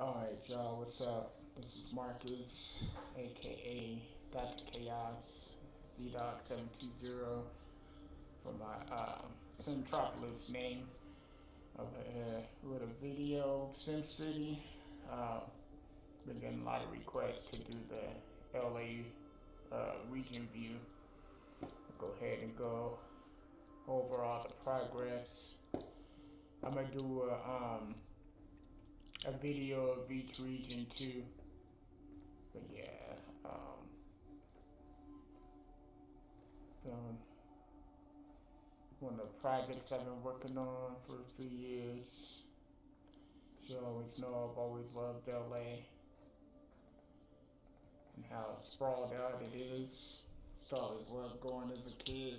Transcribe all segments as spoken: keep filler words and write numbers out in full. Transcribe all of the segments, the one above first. Alright y'all, what's up? This is Marcus, aka Doctor Chaos, Z Dog seven twenty for my uh, Simtropolis name, of, uh, with a video of Sim City. Uh, been getting a lot of requests to do the L A uh, region view. I'll go ahead and go over all the progress. I'm gonna do a, um, a video of each region too, but yeah, um, um, one of the projects I've been working on for a few years. So always know I've always loved L A and how sprawled out it is. So I always loved going as a kid.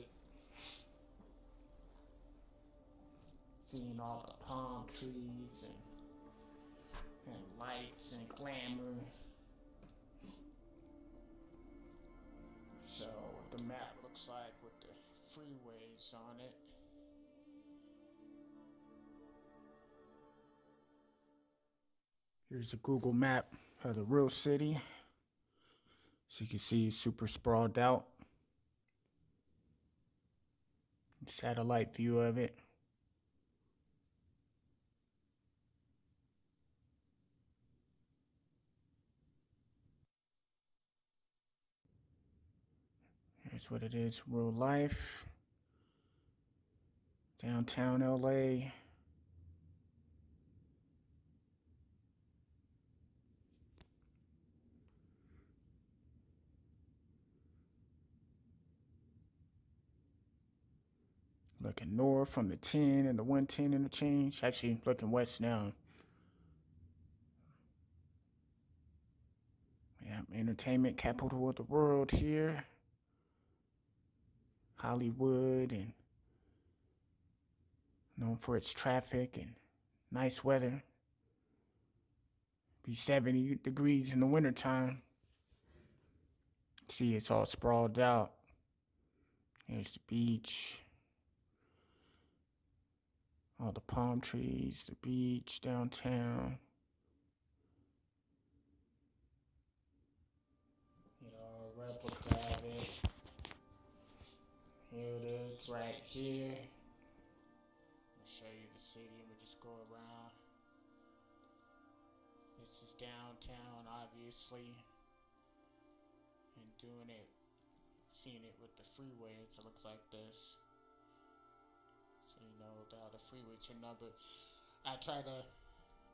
Seeing all the palm trees and, and lights and glamour. So the map looks like with the freeways on it. Here's a Google map of the real city. So you can see it's super sprawled out. Satellite view of it. That's what it is, real life. Downtown L A. Looking north from the ten and the one ten interchange. Actually, looking west now. Yeah, entertainment capital of the world here. Hollywood, and known for its traffic and nice weather. Be seventy degrees in the wintertime. See, it's all sprawled out. Here's the beach. All the palm trees, the beach, downtown. You know, replica of it. Here it is, right here. I'll show you the city. We'll just go around. This is downtown, obviously. And doing it, seeing it with the freeway, so it looks like this. So you know, without a freeway, it's your number. I try to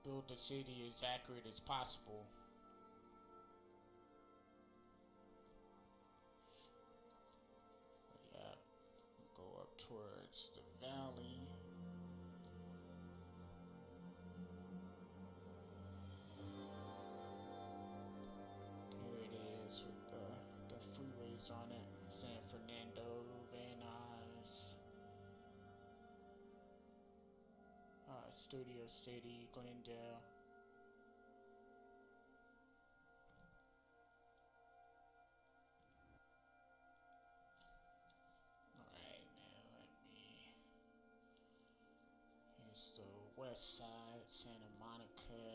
build the city as accurate as possible. Go up towards the valley. Here it is with the, the freeways on it. San Fernando, Van Nuys, uh, Studio City, Glendale. The west side, Santa Monica,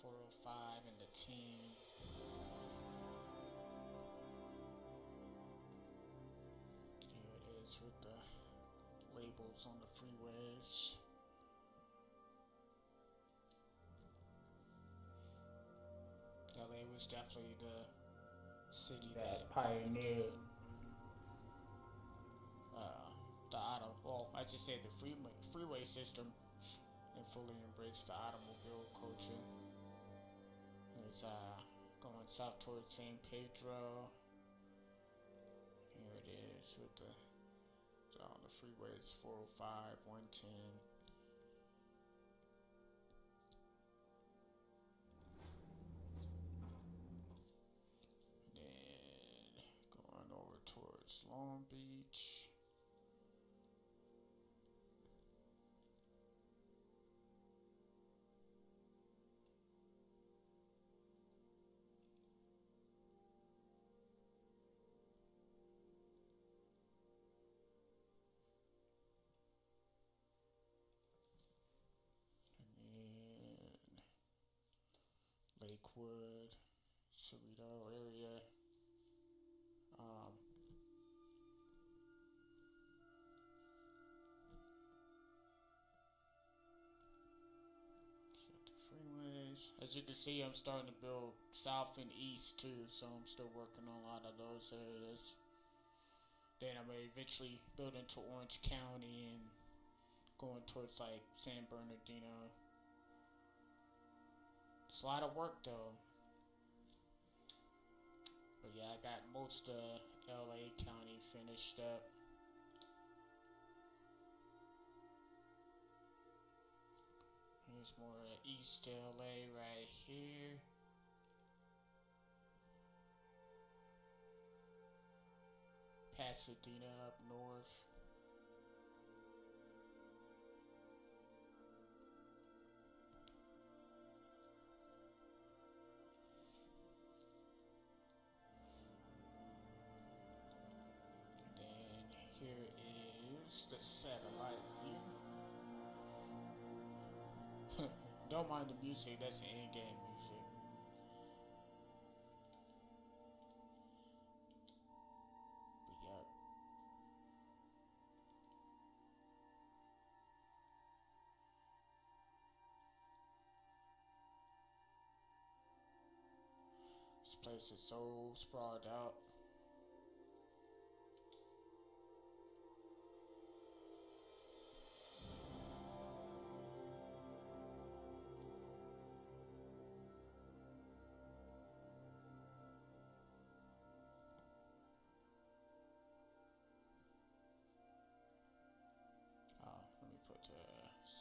four oh five and the ten. Here it is with the labels on the freeways. L A was definitely the city that, that pioneered uh, the auto, well, I just said the freeway, freeway system, and fully embraced the automobile culture. It's uh, going south towards San Pedro. Here it is with the, all the freeways, four oh five, one ten. Then going over towards Long Beach. Lakewood, Cerrito area. Um, freeways. As you can see, I'm starting to build south and east too, so I'm still working on a lot of those areas. Then I may eventually build into Orange County and going towards like San Bernardino. It's a lot of work though. But yeah, I got most of L A County finished up. Here's more of East L A right here. Pasadena up north. And then here is the satellite view. Don't mind the music, that's the end game music. But yeah. This place is so sprawled out. Uh, let me put uh,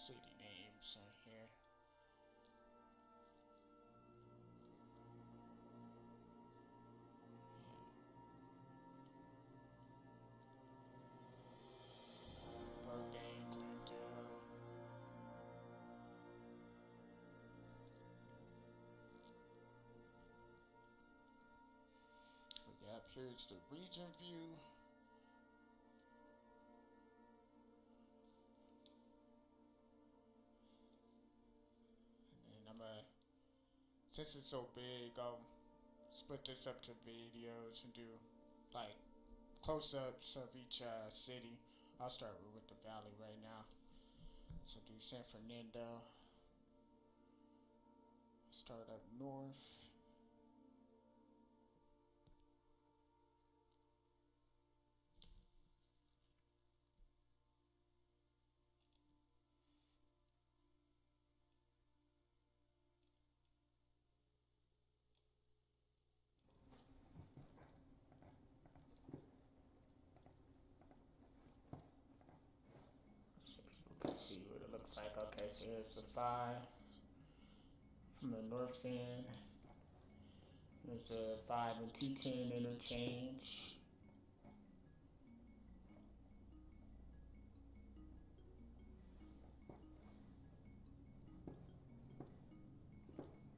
city names in here. Yeah. Birthday, Glendale. Yeah, up here is the region view. Since it's so big, I'll split this up to videos and do like close-ups of each uh, city. I'll start with the valley right now. So do San Fernando. Start up north. See what it looks like. Okay, so here's the five from the north end. There's a five and two ten interchange.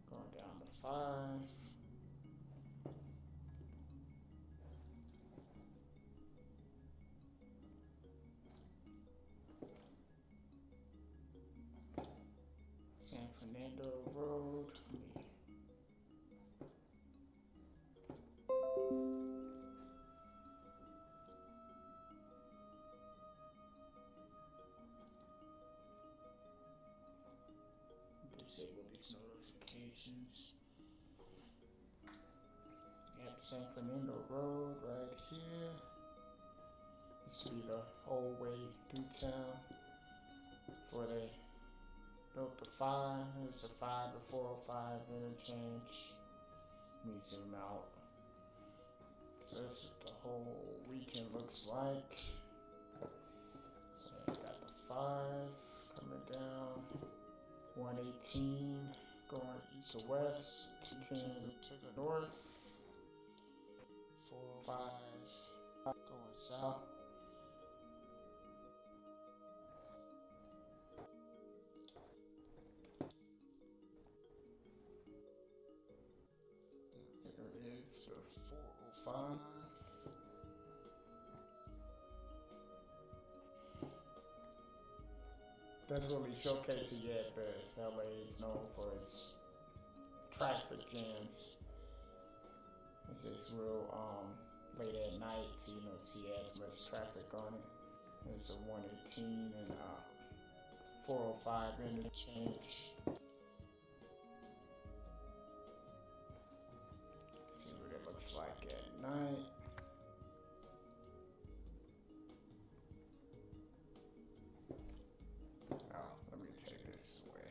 Going down to five. San Fernando Road. Disable these notifications. Yep, San Fernando Road right here. This will be the whole way through town for the built the five, there's the five to four oh five interchange. Let me zoom out. So this is what the whole region looks like. So I got the five coming down. one eighteen going east to west, two ten to the north. four oh five going south. four oh five. Doesn't really showcase it yet, but L A is known for its traffic jams. It's just real um, late at night, so you don't see as much traffic on it. There's a one eighteen and a four oh five interchange. Let's see what it looks like at night. Oh, let me take this away.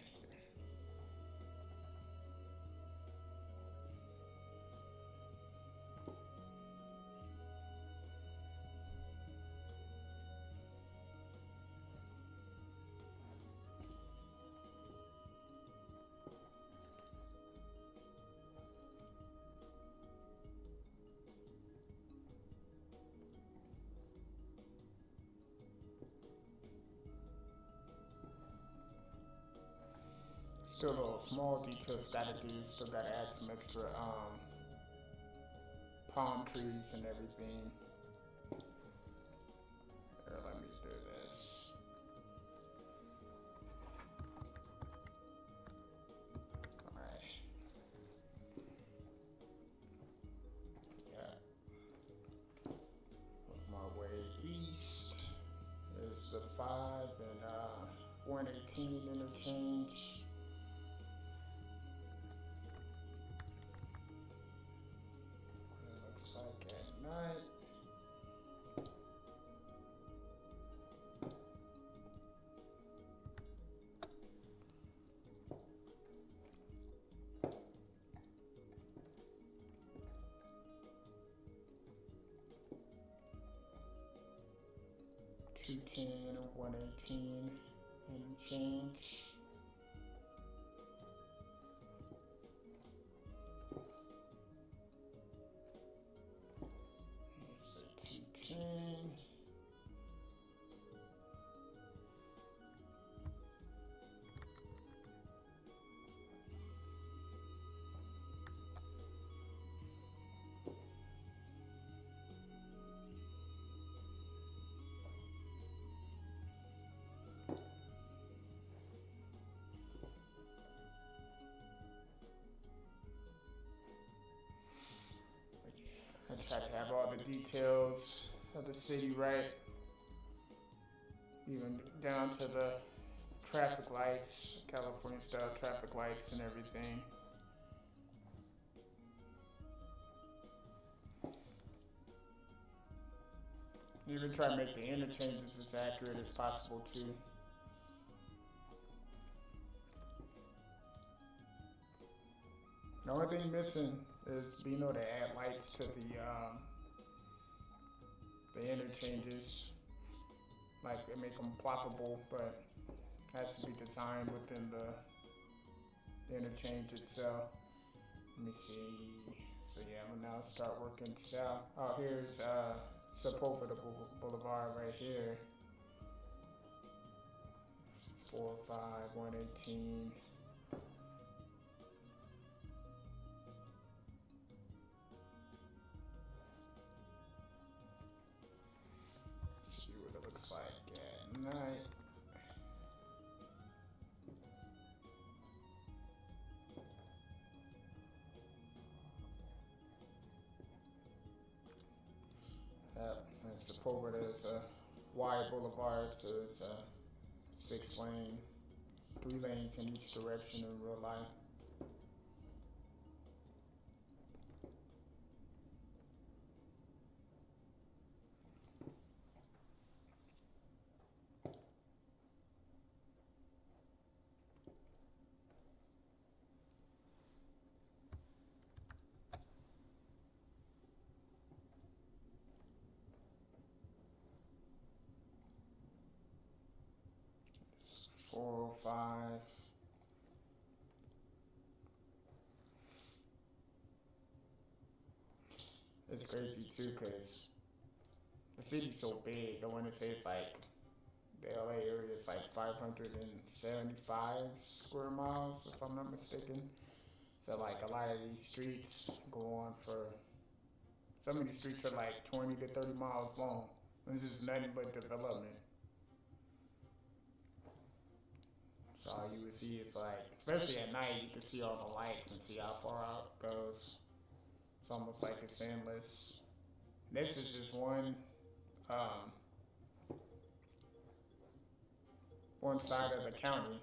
Still little small details gotta do, still gotta add some extra um, palm trees and everything. Here, let me do this. Alright. Yeah. Work my way east. There's the five and uh, one eighteen interchange. Like at night. two ten and one eighteen interchange. I try to have all the details of the city right, even down to the traffic lights, California style traffic lights and everything. You can try to make the interchanges as accurate as possible too. The only thing missing is being able to add lights to the um, the interchanges, like it make them ploppable, but it has to be designed within the, the interchange itself. Let me see. So yeah, I'm gonna now start working south. Oh, here's uh, Sepulveda Boulevard right here. four oh five, one eighteen. See what it looks like at night. Yep, and Sepulveda is a wide boulevard, so it's a six lane, three lanes in each direction in real life. four oh five. It's crazy too, because the city's so big. I want to say it's like the L A area is like five hundred seventy-five square miles, if I'm not mistaken. So like a lot of these streets go on for, some of these streets are like twenty to thirty miles long. This is nothing but development. So you would see it's like, especially at night, you can see all the lights and see how far out it goes. It's almost like it's endless. This is just one, um, one side of the county.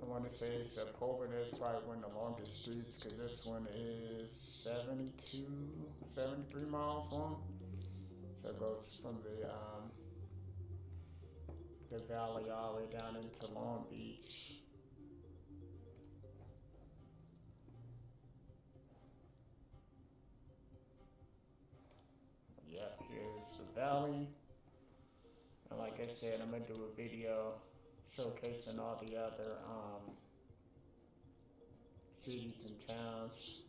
I want to say Sepulveda is probably one of the longest streets, because this one is seventy-two, seventy-three miles long. So it goes from the, um, the valley all the way down into Long Beach. Yeah, here's the valley. And like I said, I'm going to do a video showcasing all the other um, cities and towns.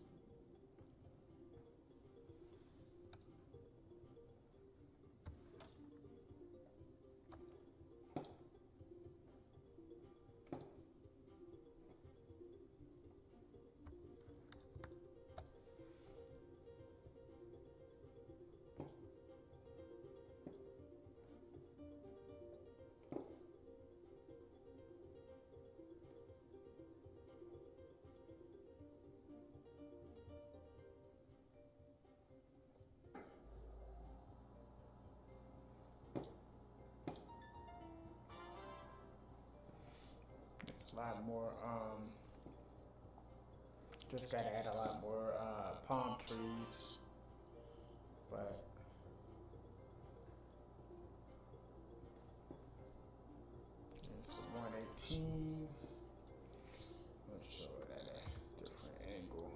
A lot more, um, just gotta add a lot more uh, palm trees, but there's the one eighteen, let's show it at a different angle.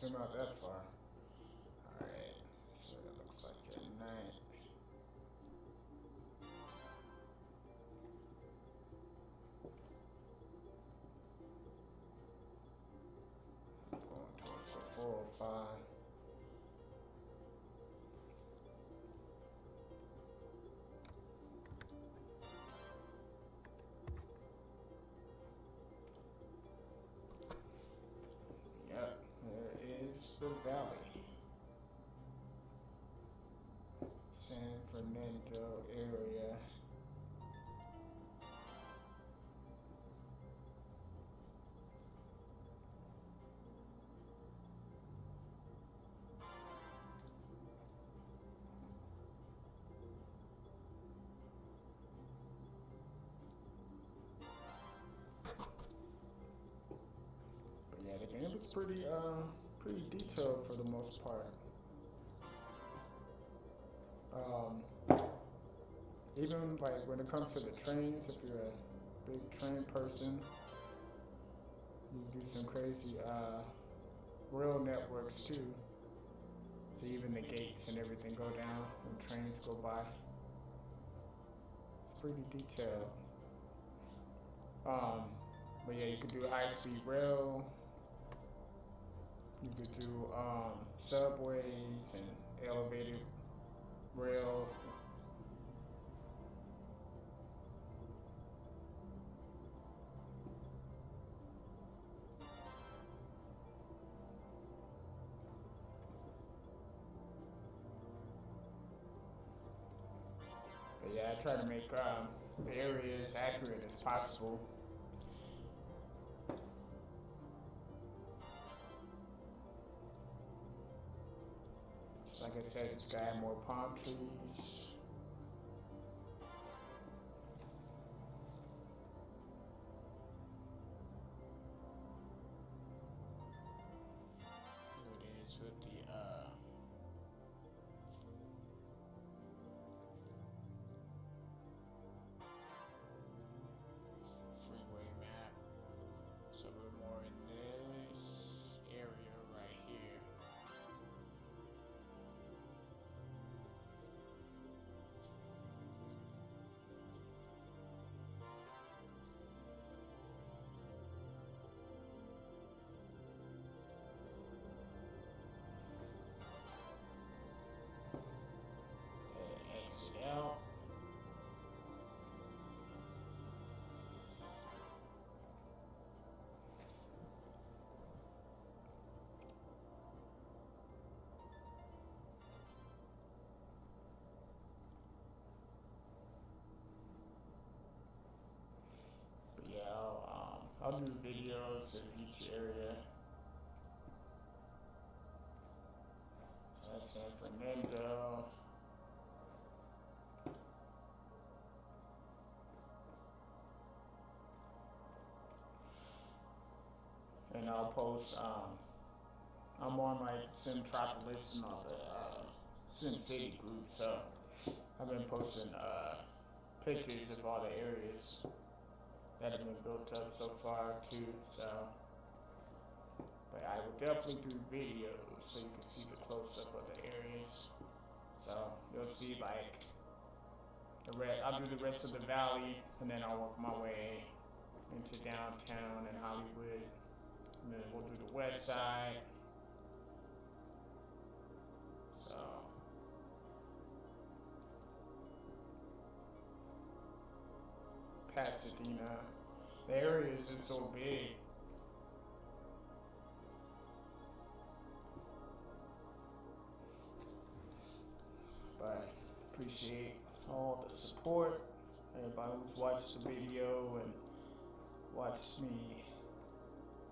Zoom out that far. Alright, so it looks like at night. I'm going towards the four oh five. Valley, San Fernando area. But yeah, the game is pretty, uh, pretty detailed for the most part. Um, even like when it comes to the trains, if you're a big train person, you do some crazy uh, rail networks too. So even the gates and everything go down when trains go by. It's pretty detailed. Um, but yeah, you could do high-speed rail. You could do um, subways and elevated rail. But yeah, I try to make um, the area as accurate as possible. Like I said, it's got more palm trees. Here it is with the uh, some videos of each area. That's San Fernando. And I'll post, um, I'm on my Simtropolis and all the uh, Sim City group, so I've been posting uh, pictures of all the areas that have been built up so far too, so. But I will definitely do videos so you can see the close-up of the areas. So you'll see like, the re I'll do the rest of the valley and then I'll work my way into downtown and Hollywood. And then we'll do the west side. So. Pasadena. The area is just so big. But appreciate all the support. Everybody who's watched the video and watched me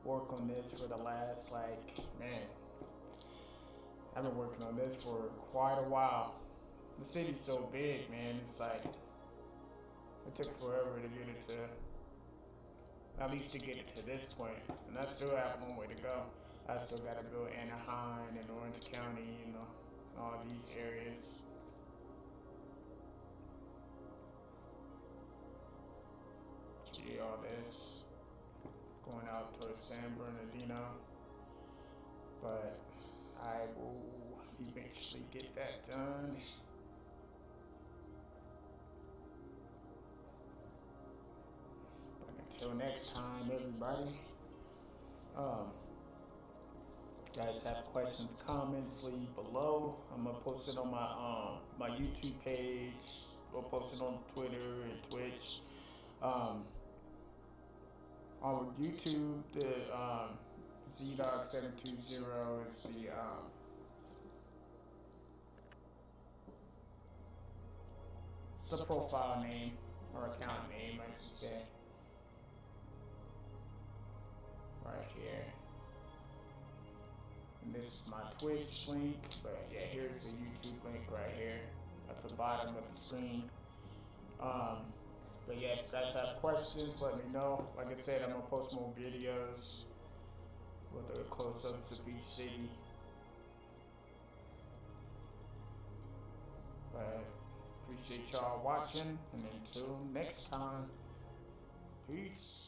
work on this for the last, like, man, I've been working on this for quite a while. The city's so big, man, it's like, it took forever to get it to, at least to get it to this point, and I still have one way to go. I still gotta go Anaheim and Orange County, you know, all these areas. See all this. Going out towards San Bernardino, but I will eventually get that done. But until next time, everybody, um, guys have questions, comments, leave below. I'm gonna post it on my um my YouTube page. We'll post it on Twitter and Twitch. Um. On YouTube, the um, Z Dogg seven twenty is the um, it's a profile name or account name, I should say. Right here. And this is my Twitch link, but yeah, here's the YouTube link right here at the bottom of the screen. Um, But yeah, if you guys have questions, let me know. Like I said, I'm going to post more videos with the close-ups of each city. But appreciate y'all watching, and until next time, peace.